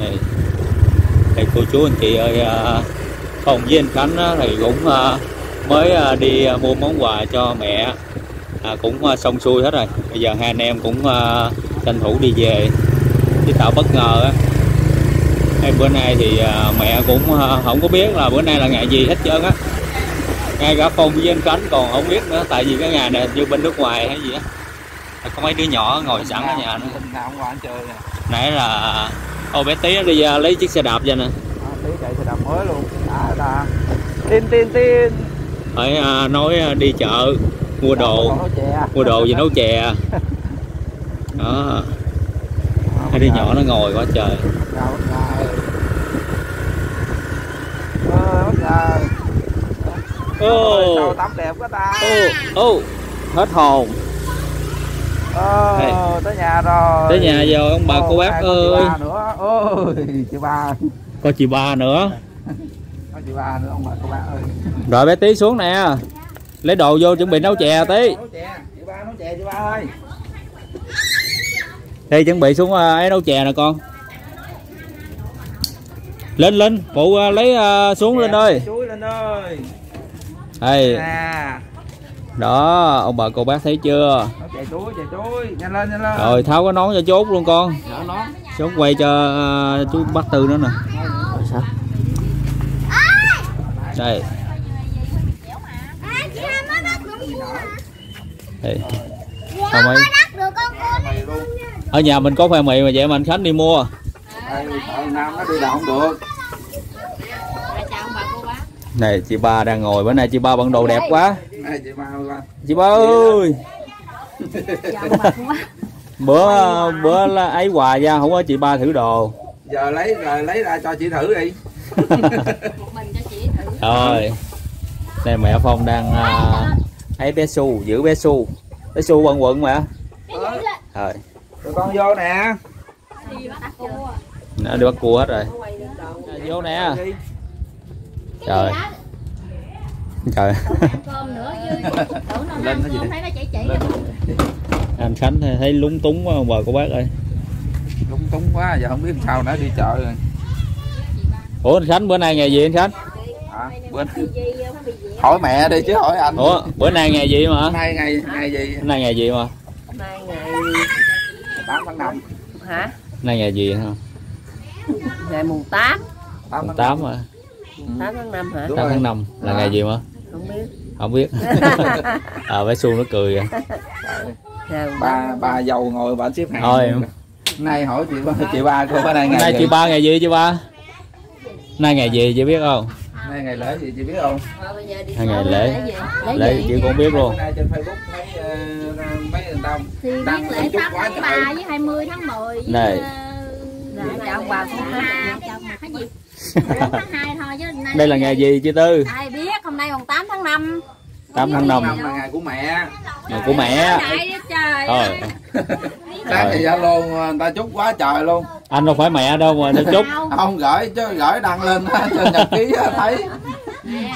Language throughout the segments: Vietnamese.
này. Thầy cô chú anh chị ơi, Phồng với anh Khánh thì cũng mới đi mua món quà cho mẹ, cũng xong xuôi hết rồi. Bây giờ hai anh em cũng tranh thủ đi về chứ tạo bất ngờ á. Bữa nay thì mẹ cũng không có biết là bữa nay là ngày gì hết trơn á, ngay cả Phong với anh Khánh còn không biết nữa, tại vì cái ngày này như bên nước ngoài hay gì á. Có mấy đứa nhỏ ngồi sẵn ở nhà nữa. Nãy là ô bé Tí nó đi ra lấy chiếc xe đạp ra nè. Tí chạy xe đạp mới luôn. Tin. Phải nói đi chợ mua đồ, về nấu chè. Đó. Hai đứa nhỏ nó ngồi quá trời. Ô, tắm đẹp quá ta. Ô, hết hồn. Tới nhà rồi. Tới nhà rồi ông bà cô bác ơi. Có chị ba nữa. Có chị ba nữa ông bà cô bác ơi. Rồi bé Tí xuống nè. Lấy đồ vô chuẩn bị nấu chè Tí. Chị ba nấu chè chị ba ơi. Đi chuẩn bị xuống ấy nấu chè nè con. Lên, phụ lấy xuống lên ơi. Đây. Đó, ông bà cô bác thấy chưa? Chè chuối, nhanh lên. Rồi tháo cái nón cho chốt luôn con. Chốt quay cho chú bác Tư nữa nè. Đây. Ở nhà mình có khoai mì mà vậy mà anh Khánh đi mua. Nam nó đi không được. Này chị ba đang ngồi, bữa nay chị ba bận đồ đẹp quá. Chị ba ơi. bữa là ấy quà ra không có chị ba thử đồ. Giờ lấy ra cho chị thử đi. Rồi. Đây mẹ Phong đang ấy bé Su, giữ bé Su. Bé Su quần quận mà. Rồi. Tụi con vô nè. Nó đi bắt cua hết rồi. Vô nè. Trời. Lên nó chảy. Anh Khánh thấy lúng túng quá ông bà cô bác ơi. Lúng túng quá giờ không biết sao nữa, đi chợ rồi. Ủa anh Khánh bữa nay ngày gì anh Khánh? Hỏi mẹ đi chứ hỏi anh. Ủa bữa nay ngày gì mà? Nay ngày gì mà? Nay ngày 8 tháng 5. Hả? Nay ngày gì hả? Ngày mùng 8. Mùng 8 à? 8 tháng 5 hả? 8 tháng 5 là ngày gì mà? Không biết. Bé Xuân nó cười kìa. Bà giàu ngồi bà xếp hàng. Thôi. Nay hỏi chị ba cô bữa nay ngày. Nay chị ba ngày gì chị ba? Nay ngày gì chị biết không? Nay ngày lễ gì chị biết không? Nay ngày lễ chị cũng biết luôn. Trên Facebook thấy mấy người đông. Thì biết lễ 8 tháng 3 với 20 tháng 10 với chào bà cũng ha, chào bà cái gì? Tháng 2 thôi chứ nay. Đây là ngày gì chị Tư? Ai biết, hôm nay còn 8 tháng 5. 8 tháng 5 là ngày của mẹ. Ngày của mẹ. Trời. Sáng thì Zalo người ta chúc quá trời luôn. Anh đâu phải mẹ đâu mà nó chúc. Không gửi chứ gửi đăng lên trên nhật ký thấy.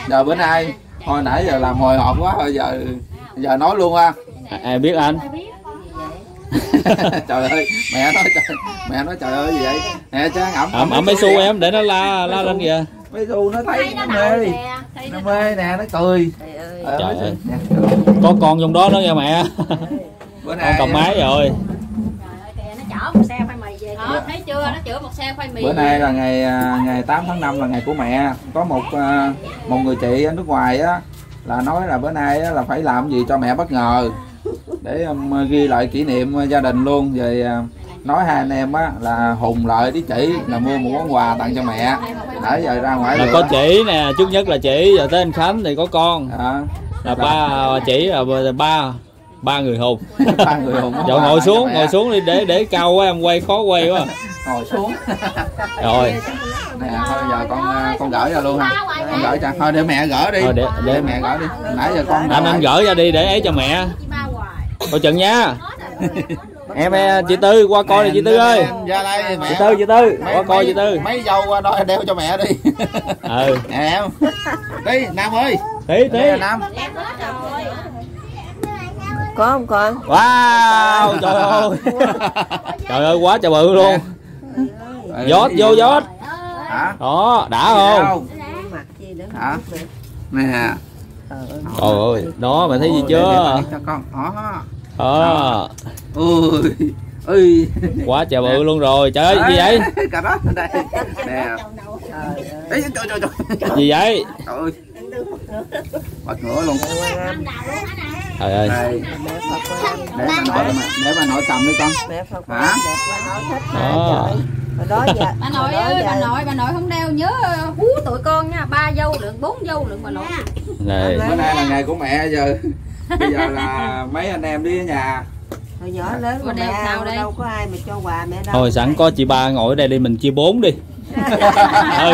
Giờ bữa nay hồi nãy giờ làm hồi hộp quá rồi giờ nói luôn ha. Ai biết anh? Trời ơi, mẹ nói trời ơi gì vậy? Mẹ chứ ẩm mấy Su em để nó la lên kìa. Mấy Su nó thấy nó mê nè, nó cười. Trời ơi. Có con trong đó nữa nha mẹ. Bữa nay cầm máy rồi. Trời ơi, nó chở một xe khoai mì về. Đó, thấy chưa? Nó chở một xe khoai mì. Bữa nay là ngày 8 tháng 5 là ngày của mẹ. Có một người chị ở nước ngoài á là nói là bữa nay là phải làm gì cho mẹ bất ngờ. Để ghi lại kỷ niệm gia đình luôn. Rồi nói hai anh em á là hùng lợi với chị là mua một món quà tặng cho mẹ. Để giờ ra ngoài là có chị nè, trước nhất là chị, giờ tới anh Khánh thì có con. Là ba chị là ba người hùng. Ba người hùng. Rồi ngồi xuống đi để cao quá em quay khó quay quá. Ngồi xuống. Rồi. Nè thôi giờ con gửi ra luôn ha. Con gửi cho. Thôi để mẹ gửi đi. Thôi để mẹ gửi đi. Nãy giờ con anh gửi ra đi để ấy cho mẹ. Coi chừng nha. Em chị Tư qua coi nè chị Tư ơi. Ra đây mẹ. Chị Tư, qua coi chị Tư. Mấy dâu qua đó đeo cho mẹ đi. Em. Đi Nam ơi. Tí. Nam. Có không con? Wow, trời ơi. Trời ơi quá trời bự luôn. Vót vô vót. Hả? Đó, đã không? Hả? Nè. Trời ơi, đó mày thấy gì chưa? Cho con. Đó. Ôi. Ơi. Quá trời bự luôn rồi. Trời ơi, gì vậy? Cà rốt ở đây. Nè. Ê, trời trời. Gì vậy? Trời ơi. Bật ngửa luôn. Trời ơi. Để bà nội cầm đi con. Hả? Đó. Bà nội không đeo nhớ hú tụi con nha, 3 dâu lượng 4 dâu lượng bà nội. Này. Bữa nay là ngày của mẹ giờ. Bây giờ là mấy anh em đi ở nhà. Hồi nhỏ lớn của mẹ sao đây? Đâu có ai mà cho quà mẹ đâu. Thôi sẵn có chị ba ngồi ở đây đi mình chia 4 đi. Ừ.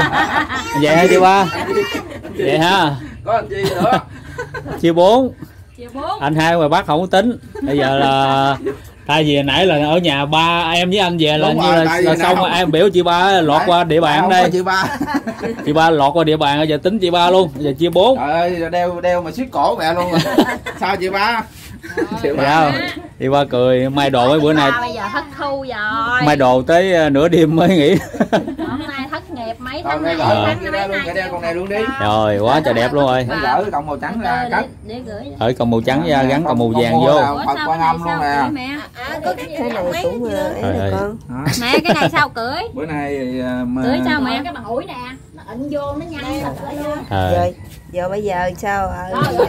Vậy hả chị ba? Vậy ha. Có anh chị nữa. Chia 4. Anh hai ngoài Bắc không có tính. Bây giờ là tại vì nãy là ở nhà ba em với anh về là đúng như rồi, là xong rồi em biểu chị ba lọt qua địa bàn đây. Chị ba lọt qua địa bàn rồi giờ tính chị ba luôn, giờ chia 4. Trời ơi, đeo mà siết cổ mẹ luôn rồi. Sao chị ba? Chị ba cười may đồ mấy bữa nay. Bây giờ thất thu rồi. May đồ tới nửa đêm mới nghỉ. Hôm nay thất nghiệp mấy tháng nay. Con này luôn đi. Rồi quá trời đẹp luôn rồi. Gỡ cọng màu trắng ra cắt. Ở cọng màu trắng ra gắn cọng màu vàng vô. Quan âm luôn nè. Mẹ cái này sao cưỡi? Bữa nay cưỡi sao mẹ? Cái ủi nè, nó ịn vô nó nhanh rồi. Giờ bây giờ sao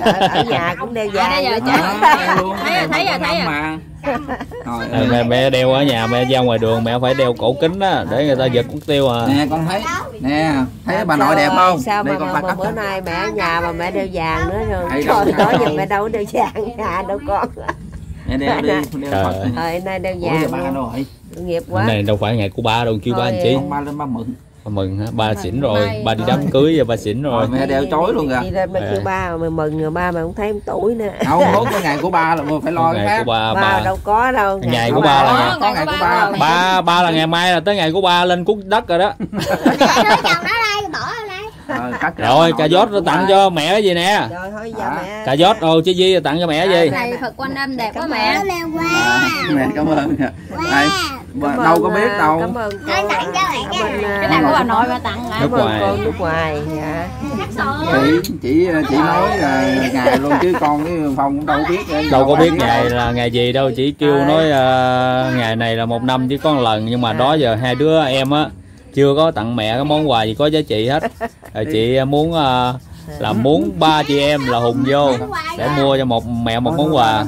ở nhà cũng đeo dài à, thấy rồi. Mẹ đeo ở nhà, mẹ ra ngoài đường mẹ phải đeo cổ kính đó để người ta giật cũng tiêu à. Nè con thấy nè, thấy bà nội đẹp không? Sao đây, mà bữa nay mẹ ở nhà mà mẹ đeo vàng nữa rồi. Thôi tối giờ mẹ đâu có đeo vàng nhà đâu con. Mẹ đeo đi, nay đeo vàng. Nghiệp quá. Này đâu phải ngày của ba đâu, kêu ba anh chị. Ba lên ba mượn. Mừng hả? Ba xỉn rồi, ba đi đám cưới rồi, ba xỉn rồi. Mẹ đeo chối luôn kìa. Đi lên ba kêu ba mà mừng rồi, ba mà không thấy em tuổi nữa. Không, đốt cái ngày của ba là phải lo cái khác. Ba đâu có đâu. Ngày của ba là ngày của ba. Ba là ngày mai là tới ngày của ba lên cuốc đất rồi đó. Rồi cà vót tặng cho mẹ cái gì nè. Cà vót ô chứ gì tặng cho mẹ gì? Này Phật Quan Âm đẹp quá mẹ. Mẹ cảm ơn. Đâu có biết đâu. Cảm ơn cô. Cái này của bà nội mà tặng lại. Nước ngoài. Dạ. Chị nói là ngày luôn chứ con với Phong cũng đâu biết. Đâu có biết ngày là ngày gì đâu, chỉ kêu nói ngày này là một năm chỉ có một lần, nhưng mà đó giờ hai đứa em á chưa có tặng mẹ cái món quà gì có giá trị hết. Chị muốn là muốn ba chị em là hùng vô để mua cho mẹ một món quà.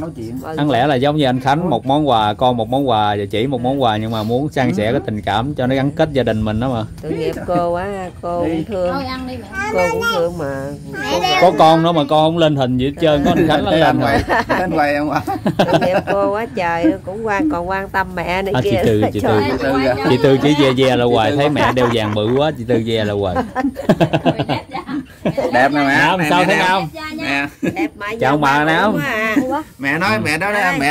Đáng lẽ là giống như anh Khánh một món quà, con một món quà và chỉ một món quà, nhưng mà muốn san sẻ cái tình cảm cho nó gắn kết gia đình mình đó mà. Tội nghiệp cô quá, cô cũng thương. Cô cũng thương mà. Có con nữa mà con không lên hình gì hết trơn, có anh Khánh lên rồi. Tội nghiệp cô quá trời, cũng còn quan tâm mẹ nữa kia. Chị Tư chỉ về là hoài thấy mẹ đeo vàng bự quá, chị Tư về là hoài. Đẹp nè mẹ. Không, sao thấy không? Mẹ. Đẹp mà chào bà nè không? Mẹ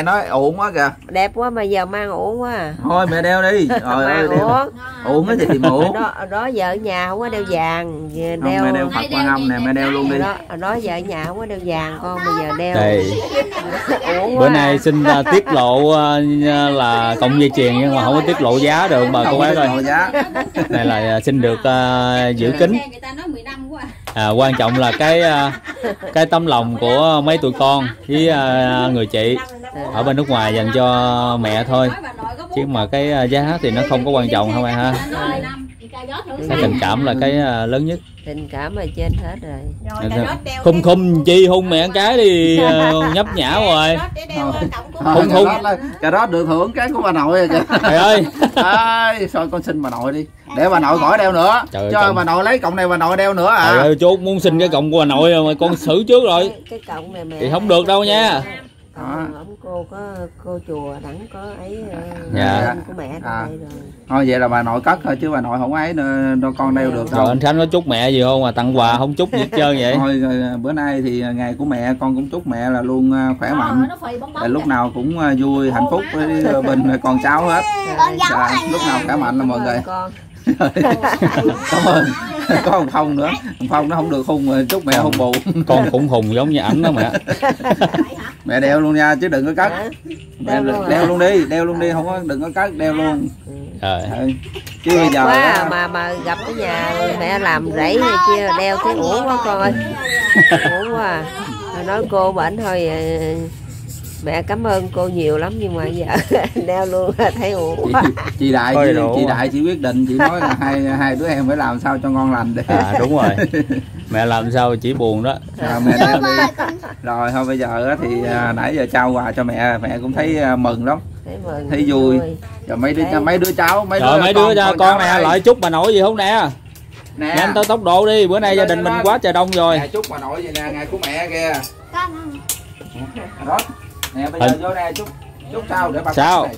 nói uổng quá kìa. Đẹp quá mà giờ mang uổng quá à. Thôi mẹ đeo đi. Rồi ơi đeo. Uổng á thì muộn. Đó giờ ở nhà không có đeo vàng, đeo. Mẹ đeo Phật Quan Âm nè, mẹ đeo luôn đi. Đó giờ ở nhà không có đeo vàng con, bây giờ đeo. Bữa nay xin tiết lộ là cộng dây chuyền nhưng mà không có tiết lộ giá được bà cô bác ơi. Này là xin được giữ kín. Quan trọng là cái tấm lòng của mấy tụi con với người chị ở bên nước ngoài dành cho mẹ thôi, chứ mà cái giá thì nó không có quan trọng không ai ha. Cái tình cảm là cái lớn nhất, tình cảm là trên hết rồi. Khum chi hung mẹ cái đi nhấp nhả rồi hung cà rốt được hưởng cái của bà nội rồi kìa. Trời ơi thôi con xin bà nội đi để bà nội khỏi đeo nữa. Trời ơi, bà nội lấy cọng này bà nội đeo nữa à. Trời ơi, chú muốn xin cái cọng của bà nội rồi mà con xử trước rồi cái cọng này mẹ thì không được đâu nha. Ông cô có cô chùa đẳng có ấy của mẹ đây rồi. Thôi vậy là bà nội cất thôi chứ bà nội không ấy đâu con đeo được đâu. Anh Khánh có chúc mẹ gì không mà tặng quà không chúc gì trơn vậy. Thôi bữa nay thì ngày của mẹ con cũng chúc mẹ là luôn khỏe mạnh, lúc nào cũng vui hạnh phúc với bên con cháu hết, lúc nào khỏe mạnh là mọi người. Cảm ơn. Có ông Phong nữa, ông Phong nó không được hung mà chút mẹ hung bù. Con cũng hùng giống như ảnh đó mẹ. Mẹ đeo luôn nha chứ đừng có cất. Mẹ đeo luôn đi, đeo luôn đi, không có đừng có cất, đeo luôn. Trời ơi. Chứ bây giờ quá, mà gặp cái nhà mẹ làm rẫy này kia đeo thấy uổng quá con ơi. Uổng quá à. Nói cô bệnh thôi mẹ cảm ơn cô nhiều lắm nhưng mà giờ đeo luôn thấy uổng. Chị Đại thôi, chị Đại chị quyết định, chị nói là hai đứa em phải làm sao cho ngon lành đi. À đúng rồi. Mẹ làm sao chỉ buồn đó. À, mẹ đeo đi. Rồi thôi bây giờ thì nãy giờ trao quà cho mẹ, mẹ cũng thấy mừng lắm. Thấy vui. Rồi mấy đứa cháu, mấy đứa con nè, lại chúc bà nội gì không nè. Nè em tới tốc độ đi, bữa nay gia đình mình quá trời đông rồi. Nè chúc bà nội gì nè, ngày của mẹ kìa. Đó. Nè bây giờ vô đây chút sau để bà sao này.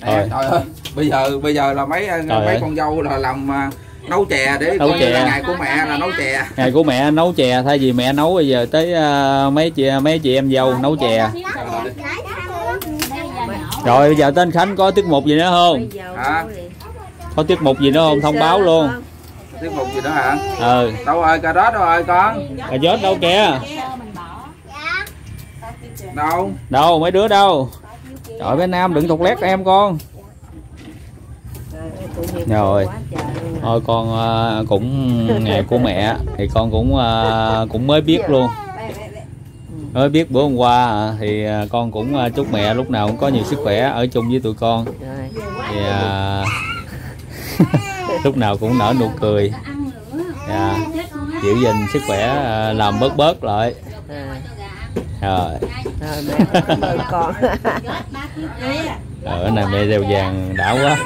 Nè, trời ơi, bây giờ là mấy con dâu là làm nấu chè để nấu chè. Ngày của mẹ là nấu chè. Ngày của mẹ nấu chè, thay vì mẹ nấu bây giờ tới mấy chị em dâu nấu chè. Rồi bây giờ tên Khánh có tiết mục gì nữa không? Hả? Có tiết mục gì nữa không? Thông báo luôn. Tiết mục gì đó hả? Ừ. Đâu ơi cà rốt đâu ơi con. Cà rốt đâu kìa. Đâu mấy đứa đâu? Trời bé Nam đừng thục lét em con. Rồi. Thôi con cũng ngày của mẹ thì con cũng mới biết luôn. Mới biết bữa hôm qua thì con cũng chúc mẹ lúc nào cũng có nhiều sức khỏe ở chung với tụi con. Thì lúc nào cũng nở nụ cười. Giữ gìn sức khỏe làm bớt lại. Rồi mẹ cảm ơn con. Ở này mẹ đeo vàng đã quá.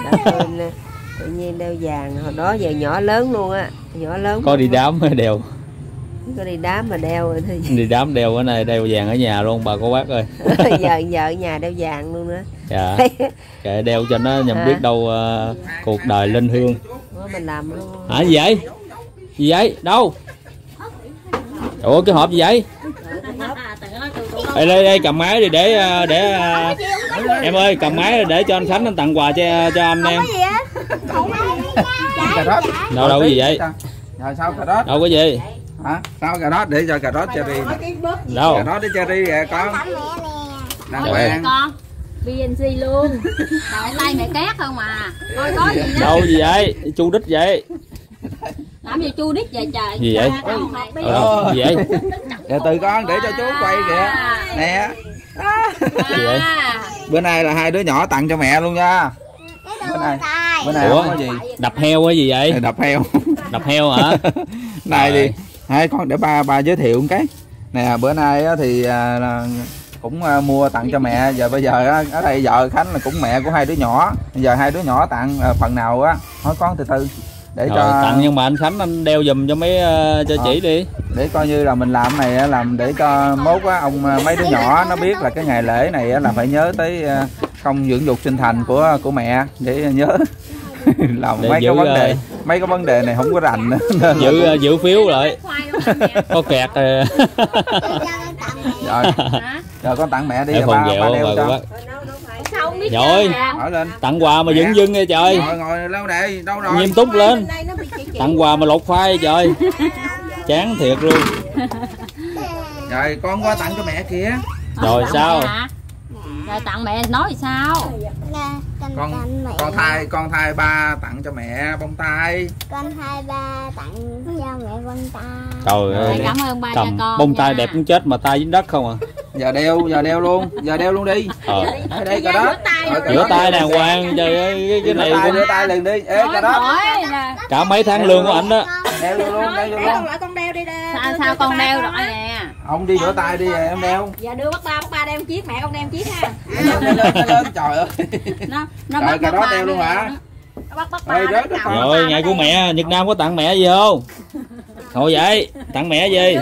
Tự nhiên đeo vàng hồi đó giờ nhỏ lớn luôn á, nhỏ lớn. Có đi đám mới đeo. Có đi đám mà đeo rồi thôi. Đi đám đeo ở này đeo vàng ở nhà luôn bà cô bác ơi. Giờ ở nhà đeo vàng luôn á. Dạ. Kệ đeo cho nó nhằm biết đâu cuộc đời linh hương. Mình làm luôn. Hả gì vậy? Gì vậy? Đâu? Ủa cái hộp gì vậy? Đây cầm máy đi để em ơi cầm máy để cho anh Khánh anh tặng quà cho anh em. Đâu có gì vậy? Đâu có gì? Hả? Sao cà rốt để cho cà rốt cherry. Đâu? Cà rốt để cherry kìa con. Đang quen. BNC luôn. Tại lai mẹ két không à. Coi có gì. Đâu gì vậy? Chu đít vậy. Làm gì chu đít vậy trời. Gì vậy? Gì vậy? Để từ con để cho chú quay kìa. Nè. Gì vậy? Bữa nay là hai đứa nhỏ tặng cho mẹ luôn nha. Bữa nay có gì? Đập heo cái gì vậy? Đập heo. Đập heo hả? Này đi. Hai con để ba giới thiệu cái. Nè bữa nay thì cũng mua tặng cho mẹ. Giờ bây giờ ở đây vợ Khánh là cũng mẹ của hai đứa nhỏ. Giờ hai đứa nhỏ tặng phần nào á. Hỏi con từ từ. Để rồi, cho tặng nhưng mà anh Khánh anh đeo giùm cho mấy cho chị đi. Để coi như là mình làm này làm để cho mốt á ông mấy đứa nhỏ nó biết là cái ngày lễ này là phải nhớ tới công dưỡng dục sinh thành của mẹ để nhớ. Làm để mấy giữ, cái vấn đề này không có rành nữa. Giữ phiếu lại. Có kẹt rồi. Rồi con tặng mẹ đi ba đeo cho. Rồi tặng quà mà dưng dưng nghe trời. Ngồi lâu đây, đâu rồi? Nghiêm túc lên. Tặng quà mà lột khoai trời. Chán thiệt luôn. Rồi con qua tặng cho mẹ kìa. Rồi sao? Rồi tặng mẹ nói thì sao? Con thay ba tặng cho mẹ bông tai. Con thay ba tặng cho mẹ bông tai. Trời ơi. Cảm ơn ba nha con. Bông tai đẹp cũng chết mà tai dính đất không à. Giờ đeo luôn đi. Đây cà rốt. Rửa tay đàng hoàng cái này. Rửa tay liền đi. Ê cà rốt. Cả mấy tháng lương của ảnh đó. Đeo luôn. Con đeo đi đây. Sao con đeo rồi nè. Ông đi rửa tay đi em đeo. Dạ đưa bác ba đem chiếc mẹ con đem chiếc ha. Lên trời ơi. Trời cà rốt đeo luôn hả? Rồi ngày của mẹ Việt Nam có tặng mẹ gì không? Thôi vậy tặng mẹ gì?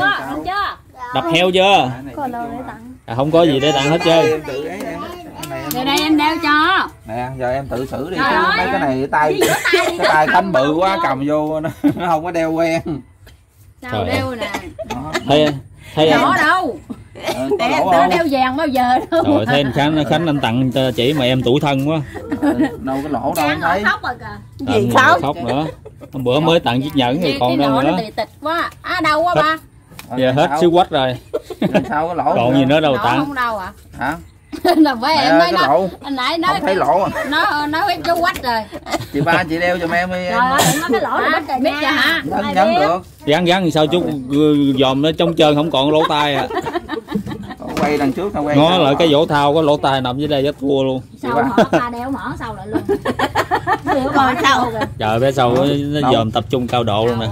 Đập heo chưa? Không có gì để tặng hết trơn. Giờ đây em đeo cho. Nè, giờ em tự xử đi. Mấy cái này cái tay Khánh bự quá cầm vô nó không có đeo quen. Sao đeo nè. Thấy đâu. Tớ đeo vàng bao giờ đâu. Rồi thấy anh Khánh anh tặng chỉ mà em tủi thân quá. Đâu cái lỗ đâu anh thấy. Gì khóc nữa. Hôm bữa mới tặng chiếc nhẫn thì còn đâu nữa. Tịch quá. À đâu quá ba. Giờ hết xíu quách rồi. Sao cái lỗ. Còn gì nữa đâu tặng. Không đâu à. Hả? Đồng với em mới nói. Anh nãy nói thấy lỗ à. Nó hết chú quách rồi. Chị ba chị đeo giùm em đi. Rồi đừng nói cái lỗ này trời biết chưa hả? Nhấn được. Gắn gắn sao chú dòm nó trong trơn không còn lỗ tai à. Quay đằng trước quay. Nó lại cái vỗ thao có lỗ tai nằm dưới đây rất thua luôn. Sao mở ta đeo mở sau lại luôn. Coi sau kìa. Trời bé sau nó dòm tập trung cao độ luôn nè.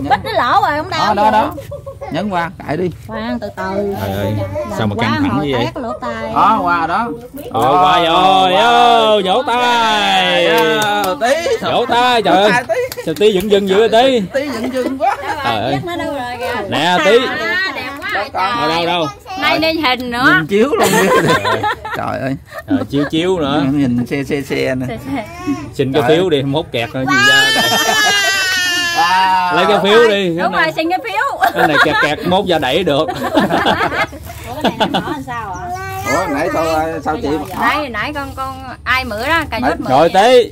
Bích nó lỗ rồi không đau. Đó đó. Nhấn qua, cãi đi. Khoan từ từ. Trời ơi, sao mà căng thẳng như vậy? Đó, qua đó. Ôi qua rồi, ơ, vỗ tay. Tí, vỗ tay trời ơi. Sao tí dựng dưng dữ tí. Tí dựng dưng quá. Trời ơi. Nè tí. Đâu đâu đâu. Nay lên hình nữa. Nhìn chiếu luôn. Trời ơi. Chiếu chiếu nữa. Nhìn xe nè. Xin cái phiếu đi, không hút kẹt nữa gì ra. Wow. Lấy cái phiếu rồi, đi đúng này. Rồi xin cái phiếu cái này kẹt mốt ra đẩy được. Ủa cái này nó làm sao ạ? Ủa nãy sao chị đây nãy con ai mửa đó cà nhốt mửa rồi tí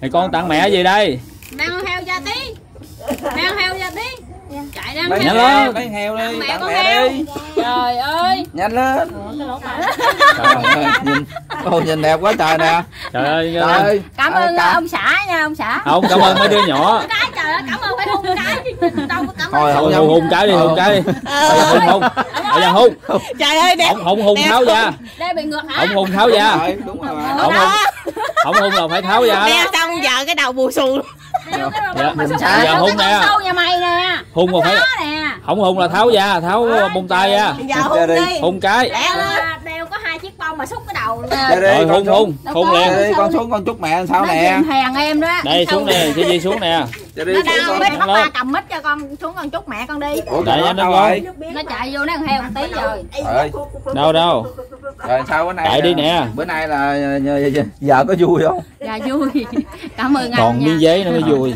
thì con tặng mẹ gì đây đang heo ra tí đang heo ra tí chạy đang heo lên lấy heo đi mẹ con heo trời ơi nhanh lên cô nhìn đẹp quá trời nè trời ơi cảm ơn ông xã nha ông xã không cảm ơn mấy đứa nhỏ. Cảm ơn phải hôn cái. Đâu có cảm ơn. Thôi hôn cái đi, hôn cái đi. Hôn. Bây giờ hôn. Trời ơi đẹp. Không hôn tháo ra. Đây bị ngược hả? Không hôn tháo ra. Đúng rồi. Không hôn là phải tháo ra. Đeo xong giờ cái đầu bù xù. Giờ hôn nè. Hôn mà phải. Không hôn là tháo ra, tháo bông tai ra. Hôn cái. Đeo có hai chiếc bông mà xúc cái đầu luôn. Rồi hôn liền. Con xuống con chúc mẹ sao nè. Hàng em đó. Đây xuống nè, chị Di xuống nè. Đi, nó đang biết bắt ba cầm mít cho con xuống con chút mẹ con đi. Ủa, chạy nó rồi. Nó chạy vô nó ăn heo một tí rồi. Đâu đâu. Rồi sao bữa nay? Chạy đi nè. Bữa nay là giờ có vui không? Dạ vui. Cảm ơn anh. Còn miếng giấy nó mới vui.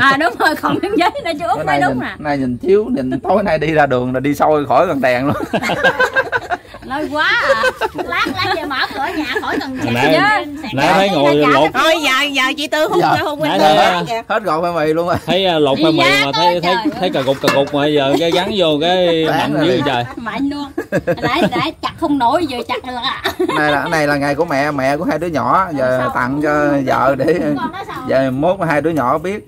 À đúng rồi, còn miếng giấy nó chưa úp mới đúng nè. Nay nhìn chiếu, nhìn tối nay đi ra đường là đi sôi khỏi gần đèn luôn. Nói quá à. Lát về mở cửa nhà khỏi cần chạy chứ. Nãy thấy ngồi lột. Thôi giờ chị Tư hút ra hôn quanh kìa. Hết gọn khoai mì luôn rồi. Thấy lột khoai mì mà thấy cà gục mà giờ cái gắn vô cái mạnh dưới trời. Mạnh luôn. Nãy chặt không nổi giờ chặt được ạ. Này là ngày của mẹ của hai đứa nhỏ giờ tặng cho vợ để giờ mốt hai đứa nhỏ biết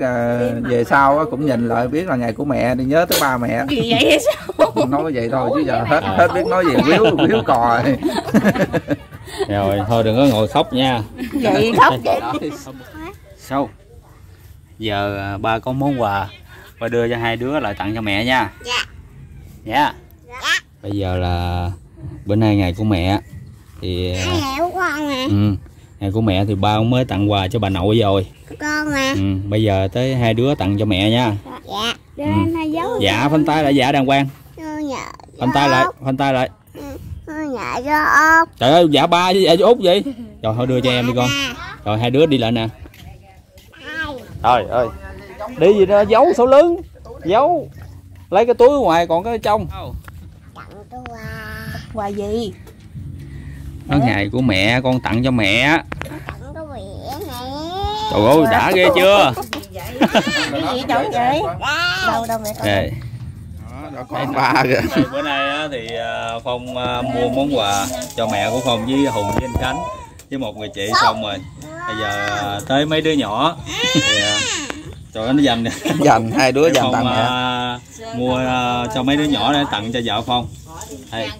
về sau cũng nhìn lại biết là ngày của mẹ đi nhớ tới ba mẹ. Gì vậy sao? Nói vậy thôi chứ giờ hết biết nói gì biếu cò rồi. Rồi thôi đừng có ngồi khóc nha. Vậy khóc vậy. Sao? Giờ ba có món quà ba đưa cho hai đứa lại tặng cho mẹ nha. Dạ. Dạ. Bây giờ là bữa nay ngày của mẹ thì ngày của mẹ thì ba mới tặng quà cho bà nội rồi. Con mà. Bây giờ tới hai đứa tặng cho mẹ nha. Dạ. Dạ phanh tay lại dạ đàng hoàng. Phanh tay lại. Dạ cho trời ơi dạ ba với dạ cho Út vậy. Rồi thôi đưa cho em đi con. Rồi hai đứa đi lại nè. Trời ơi. Đi gì nữa giấu số lớn. Giấu. Lấy cái túi ngoài còn cái trong. Quà gì? Đó ngày của mẹ con tặng cho mẹ. Trời ơi đã ghê chưa? Cái gì vậy vậy? Đâu đâu mẹ coi. Con ba kìa. Bữa nay thì Phong mua món quà cho mẹ của Phong với Hùng với anh Khánh với một người chị xong rồi. Bây giờ tới mấy đứa nhỏ thì trời ơi nó dành dành hai đứa dành tặng mua cho mấy đứa nhỏ để tặng cho vợ Phong.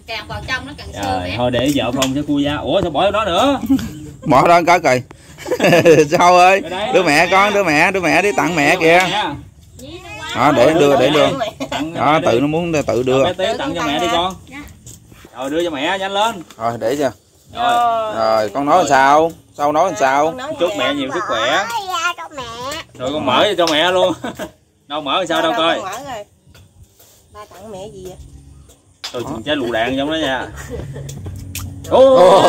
Càng vào trong nó càng sôi. Thôi để vợ Phong sẽ cua da. Ủa sao bỏ đó nữa? Bỏ đó cái kì. Sao ơi? Đưa mẹ con, đưa mẹ đi tặng mẹ kìa. Đó để đưa. Đó tự nó muốn tự đưa. Rồi, tí tặng cho mẹ đi con. Rồi đưa cho mẹ nhanh lên. Rồi để cho. Rồi con nói làm sao? Sau nói làm sao? Chúc mẹ nhiều sức khỏe. Rồi con mở cho mẹ luôn. Đâu mở làm sao đâu coi. Ba tặng mẹ gì vậy? Tôi trái lựu đạn giống đó nha. Ô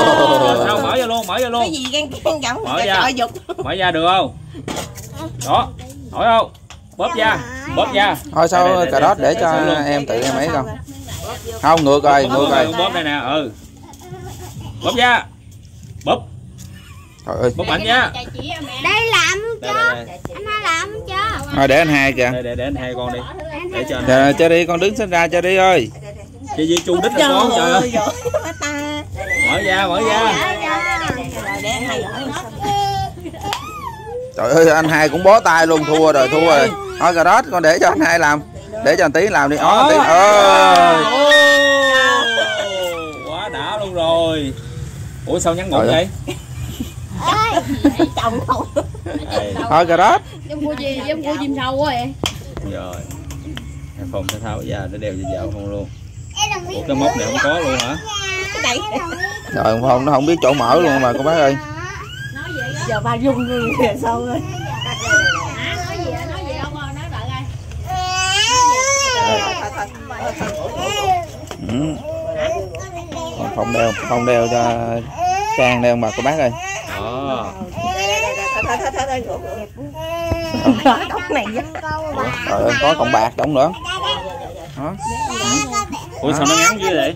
sao mở ra luôn, Cái gì gan gặm trời dục. Mở ra được không? Đó. Nổi không? Bóp ra, thôi sao cà rốt để cho em tự em ấy con. Không, ngược rồi, ngược rồi. Bóp đây nè, ừ. Bóp nha. Bóp. Trời ơi. Bóp mạnh nha. Đây làm cho. Anh Hai làm cho. Thôi để anh Hai kìa. Để anh Hai con đi. Để cho anh Hai. Cho đi con, đứng sinh ra cho đi ơi. Chị Di chu đích cho con trời ơi. Mở ra, mở ra. Để anh Hai giỏi hết. Trời ơi, anh Hai cũng bó tay luôn, thua rồi, thua rồi. Thôi cà rốt con để cho anh Hai làm. Để cho anh Tí làm đi. Ó Tí. Ơi. Quá đã luôn rồi. Ủa sao nhắn ngủ vậy? Ơi, chồng không. Thôi cà rốt. Em mua gì? Em mua chim sâu quá vậy. Rồi. Em phòng thể thao già để đeo vào không luôn. Ủa, cái móc này không có luôn hả? Trời không, nó không biết chỗ mở luôn mà con bác ơi. Giờ ba dung luôn kìa sao ơi. Ừ. Không đeo cho Trang đeo mà cô bác ơi. Đó. Trời ơi, có cọng bạc đóng nữa. Đó. Ủa sao nó ngắn dữ vậy?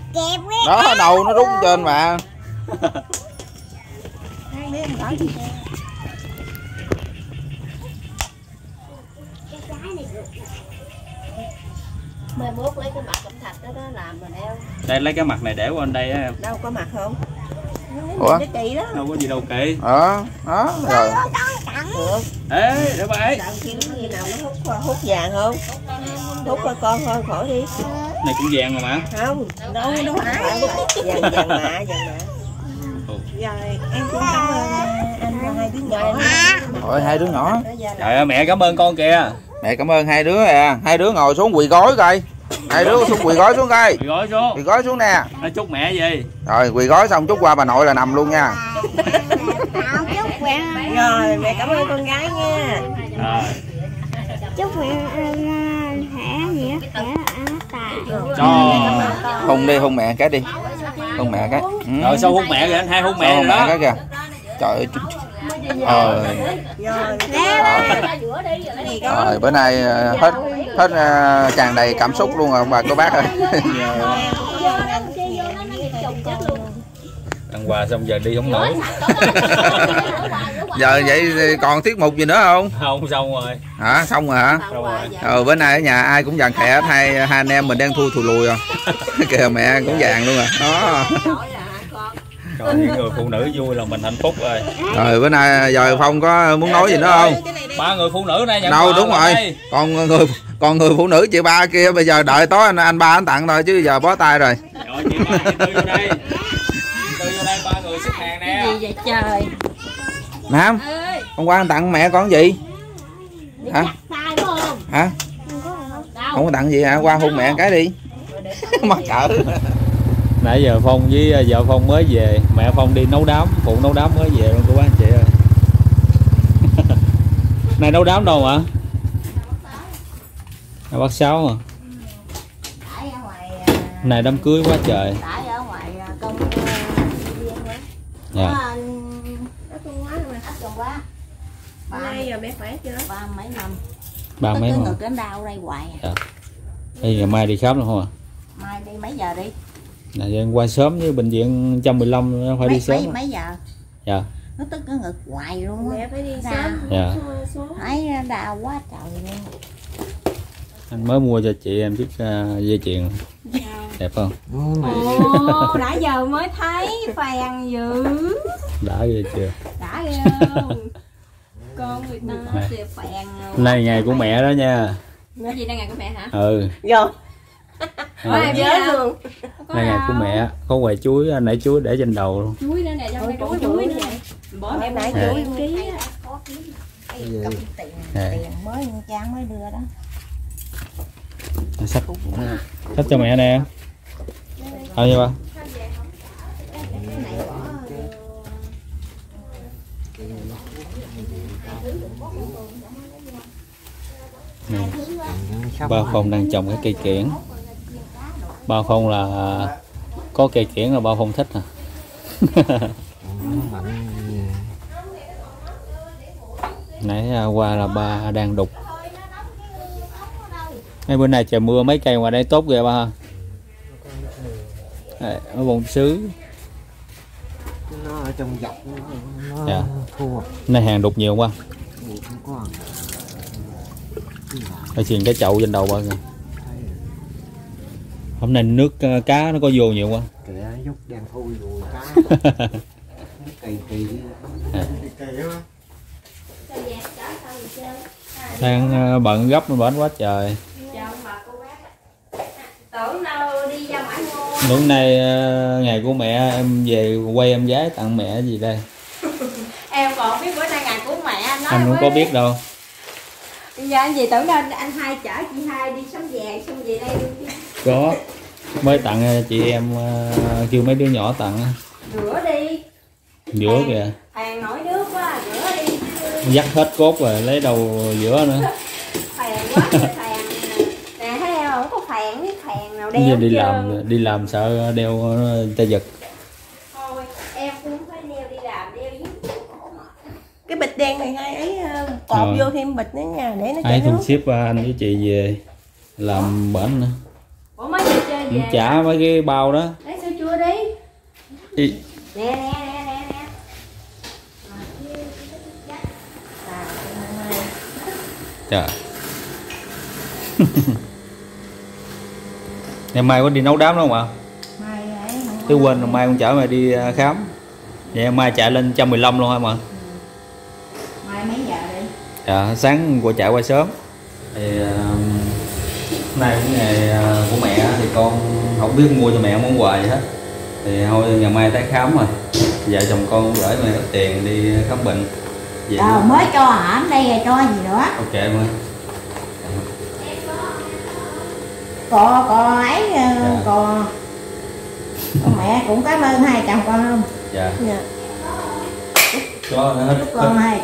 Đó đầu nó rút trên mà. Mai mốt lấy cái mặt cẩm thạch đó, đó làm mà đeo. Đây lấy cái mặt này để qua bên đây á em. Đâu có mặt không? Ủa? Đâu có gì đâu kỳ. Ờ, đó rồi. Ê, để bà ấy. Cái nào nó hút vàng không? Hút coi con thôi khỏi đi. Này cũng vàng rồi mà. Không, đâu đâu phải. Vàng mạ, vàng mạ. Rồi, em cũng cảm ơn anh hai đứa nhỏ. Rồi hai đứa nhỏ. Trời ơi mẹ cảm ơn con kìa. Mẹ cảm ơn hai đứa à. Hai đứa ngồi xuống quỳ gối coi. Hai đứa xuống quỳ gối xuống coi. Quỳ gối xuống. Quỳ gối xuống nè. Nó chúc mẹ gì? Rồi quỳ gối xong chúc qua bà nội là nằm luôn nha. Chúc mẹ. Rồi mẹ cảm ơn con gái nha. Rồi. Chúc mẹ khỏe gì á, khỏe tài. Trời. Hôn đi, hôn mẹ cái đi. Hôn mẹ cái. Ừ. Rồi sao hôn mẹ kìa, anh Hai hôn mẹ đó. Mẹ kìa. Trời ơi. Rồi bữa nay hết tràn đầy cảm xúc luôn rồi bà cô bác ơi. Ăn quà xong giờ đi không nổi. Giờ vậy còn tiết mục gì nữa không? Không xong rồi. Hả xong rồi hả? Ờ bữa nay ở nhà ai cũng vàng khẽ, hai anh em mình đang thua thù lùi rồi. Kìa mẹ cũng vàng luôn rồi. Đó. Rồi, những người phụ nữ vui là mình hạnh phúc rồi. Rồi bữa nay giờ Phong có muốn nói gì nữa không? Ba người phụ nữ nay nhận đâu đúng rồi đây. Còn người phụ nữ chị ba kia bây giờ đợi tối anh ba anh tặng thôi chứ giờ bó tay rồi. Rồi chị ba chị Tư vô đây. Tư vô đây ba người xếp hàng nè. Cái gì vậy trời? Nam, hôm qua anh tặng mẹ con gì? Hả? Hả? Không có tặng gì hả? Qua hôn mẹ cái đi. Mắc cỡ. Nãy giờ Phong với vợ Phong mới về, mẹ Phong đi nấu đám, phụ nấu đám mới về luôn cô bác anh chị ơi. Này nấu đám đâu hả? Này bác Sáu à? Này đám cưới quá trời. Dạ. Ba mấy năm. Đây ngày mai đi khám luôn không à? Mai đi mấy giờ đi? Này qua sớm với bệnh viện 115 phải đi sớm. Mấy giờ? Dạ. Nó tức cái ngực hoài luôn á. Mẹ phải đi sớm. Dạ. Thấy đau quá trời luôn. Anh mới mua cho chị em chiếc dây chuyền. Dạ. Đẹp không? Ồ, đã giờ mới thấy phèn dữ. Đã ghê chưa? Đã ghê không? Con người ta đẹp phèn. Nay ngày của mẹ đó nha. Cái gì đang ngày của mẹ hả? Ừ. Vô. À, luôn. Đây ngày của mẹ có quầy chuối, nãy chuối để trên đầu luôn. Chuối nữa nè, chuối nữa nè. Bỏ mẹ nãy chuối ký á. Tiền mới Trang mới đưa đó. Sách. Sách cho mẹ nè. Thôi nha ba. Ba Phong đang trồng cái cây kiển. Ba Phong là có cây kiển là ba Phong thích à. Nãy qua là ba đang đục. Ngay bữa nay trời mưa mấy cây ngoài đây tốt ghê ba ha. Đấy, ở bồn xứ nó ở trong dọc nó dạ. Thua này hàng đục nhiều quá phải xiên cái chậu trên đầu qua kìa. Hôm nay nước cá nó có vô nhiều quá kìa, đang thui rồi cá kỳ à. Đang bận gấp nó bển quá trời. Hôm nay ngày của mẹ em về quay em gái tặng mẹ gì đây? Em còn biết bữa nay ngày của mẹ anh nói. Anh cũng có biết đâu. Bây giờ anh gì tưởng lên anh hai chở chị hai đi sắm vàng xong về đây đi. Có mới tặng chị em kêu mấy đứa nhỏ tặng. Rửa đi. Rửa kìa. Hàng nổi nước quá, rửa đi. Dắt hết cốt rồi lấy đầu rửa nữa. Phèn quá phèn. Nè thấy em không có phèn cái phèn nào đeo. Giờ đi chứ. Đi làm sợ đeo ta giật. Thôi em cũng phải đeo đi làm đeo dính. Cái bịch đen này ngay ấy cột vô thêm bịch nữa nha để nó chảy nước. Ship anh với chị về làm bển nữa. Ủa mới đi chơi về. Trả mấy cái bao đó. Lấy sữa chua đi. Đi. Nè. Trời. Ngày mai có đi nấu đám đúng không ạ? Mai vậy. Tôi quên rồi, mai con chở mày đi khám. Vậy mai chạy lên 115 luôn hả ạ? Mai mấy giờ đi? Dạ, sáng cô chạy qua sớm. Thì hôm nay cũng ngày của mẹ thì con không biết mua cho mẹ món quà gì hết. Thì thôi ngày mai tới khám rồi. Vợ chồng con gửi mẹ ít tiền đi khám bệnh. Rồi mới cho hả? Đây rồi cho gì nữa? Ok em ơi. Cô ấy dạ. Cô mẹ cũng cảm ơn hai chồng con không? Dạ. Dạ. Cho hết con hết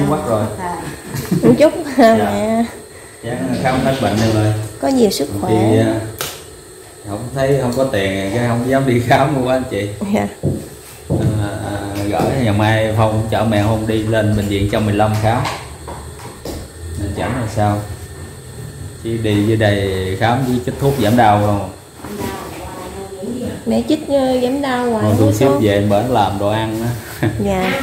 thuốc bắc rồi. Một chút mẹ. Khám hết bệnh em ơi. Có nhiều sức khỏe. Thì, không thấy không có tiền cái không dám đi khám luôn anh chị. Dạ. Gửi ngày mai không chở mẹ không đi lên bệnh viện 115 khám nên chẳng là sao chỉ đi dưới đây khám với chích thuốc giảm đau không mẹ chích giảm đau hoài rồi xếp về bển làm đồ ăn đó dạ.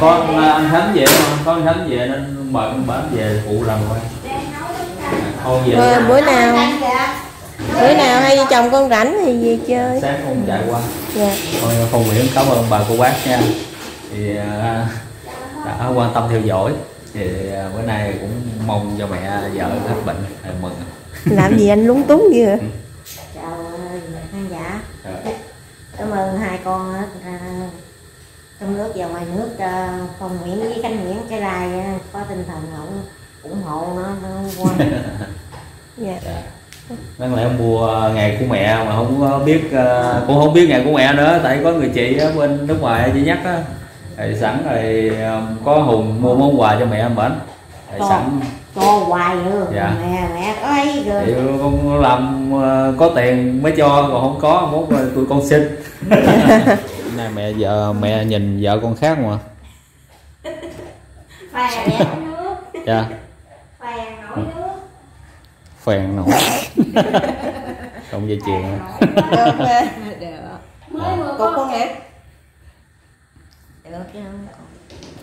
Có anh Khánh về không có anh Khánh về nên bển về phụ làm thôi bữa nào hai vợ chồng con rảnh thì về chơi sáng con chạy qua dạ. Thôi Phùng Nguyễn cảm ơn bà cô bác nha thì đã quan tâm theo dõi thì bữa nay cũng mong cho mẹ vợ hết bệnh mừng làm gì anh lúng túng vậy chào anh dạ cảm ơn hai con trong nước và ngoài nước Phùng Nguyễn với Khánh Nguyễn cái đài có tinh thần không ủng hộ nó quan dạ. Đáng lẽ mua ngày của mẹ mà không có biết cũng không biết ngày của mẹ nữa tại có người chị bên nước ngoài chị nhắc á sẵn rồi có Hùng mua món quà cho mẹ em bển sẵn cho hoài nữa dạ. Mẹ có ấy rồi thì con làm có tiền mới cho còn không có muốn tụi con xin này mẹ vợ mẹ nhìn vợ con khác mà phèn nước dạ. Phèn nổi nước phèn nổi không dây chuyền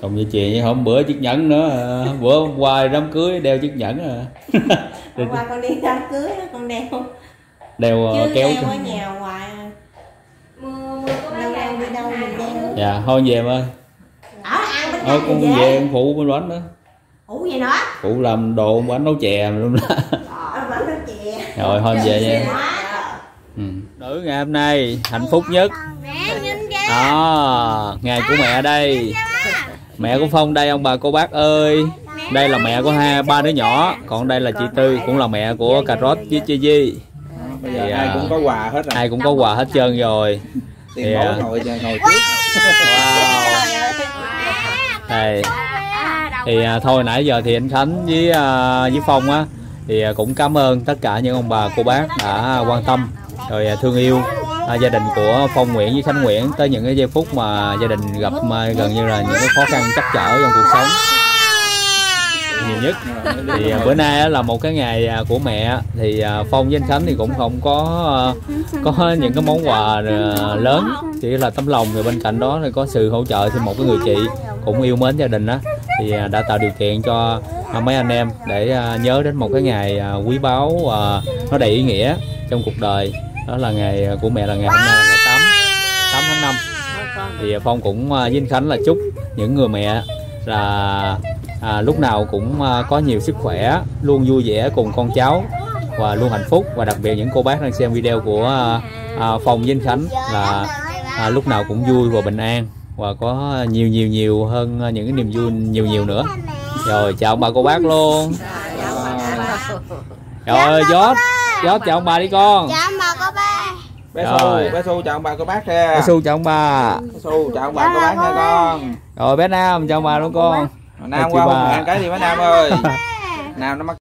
không dây chuyền hôm bữa chiếc nhẫn nữa bữa hôm qua đám cưới đeo chiếc nhẫn hôm qua con đi đám cưới con đeo chứ kéo đeo ở nhà hoài mưa có mấy ngày đi đâu mình đeo dạ thôi về em ơi ăn con về con phụ bên bánh nữa phụ gì nữa phụ làm đồ bánh nấu chè luôn đó rồi hôm về nha nữ ngày hôm nay hạnh phúc nhất đó ngày của mẹ đây mẹ của Phong đây ông bà cô bác ơi đây là mẹ của ba đứa nhỏ còn đây là chị Tư cũng là mẹ của cà rốt với chị Di thì, ai cũng có quà hết rồi. Ai cũng có quà hết trơn rồi thì, thôi nãy giờ thì anh Khánh với Phong á thì cũng cảm ơn tất cả những ông bà cô bác đã quan tâm rồi thương yêu gia đình của Phông Nguyễn với Khánh Nguyễn tới những cái giây phút mà gia đình gặp gần như là những cái khó khăn trắc trở trong cuộc sống nhiều nhất. Thì bữa nay là một cái ngày của mẹ, thì Phong với anh Khánh thì cũng không có những cái món quà lớn, chỉ là tấm lòng, rồi bên cạnh đó thì có sự hỗ trợ thêm một cái người chị cũng yêu mến gia đình đó, thì đã tạo điều kiện cho mấy anh em để nhớ đến một cái ngày quý báu nó đầy ý nghĩa trong cuộc đời, đó là ngày của mẹ, là ngày hôm nay là ngày 8 tháng 5. Thì Phong cũng với anh Khánh là chúc những người mẹ là lúc nào cũng có nhiều sức khỏe, luôn vui vẻ cùng con cháu và luôn hạnh phúc, và đặc biệt những cô bác đang xem video của Phong với anh Khánh là lúc nào cũng vui và bình an, và có nhiều hơn những cái niềm vui nhiều nữa. Rồi chào ông bà cô bác luôn. Rồi Giót chào ông bà đi con. Chào ông bà cô bác. Bé Su chào ông bà cô bác kìa. Bé Su chào ông bà. Bé Su chào ông bà cô bác nha con. Rồi bé Nam chào ông bà luôn con. Nam qua ăn cái gì bé Nam ơi. Nam nó mắc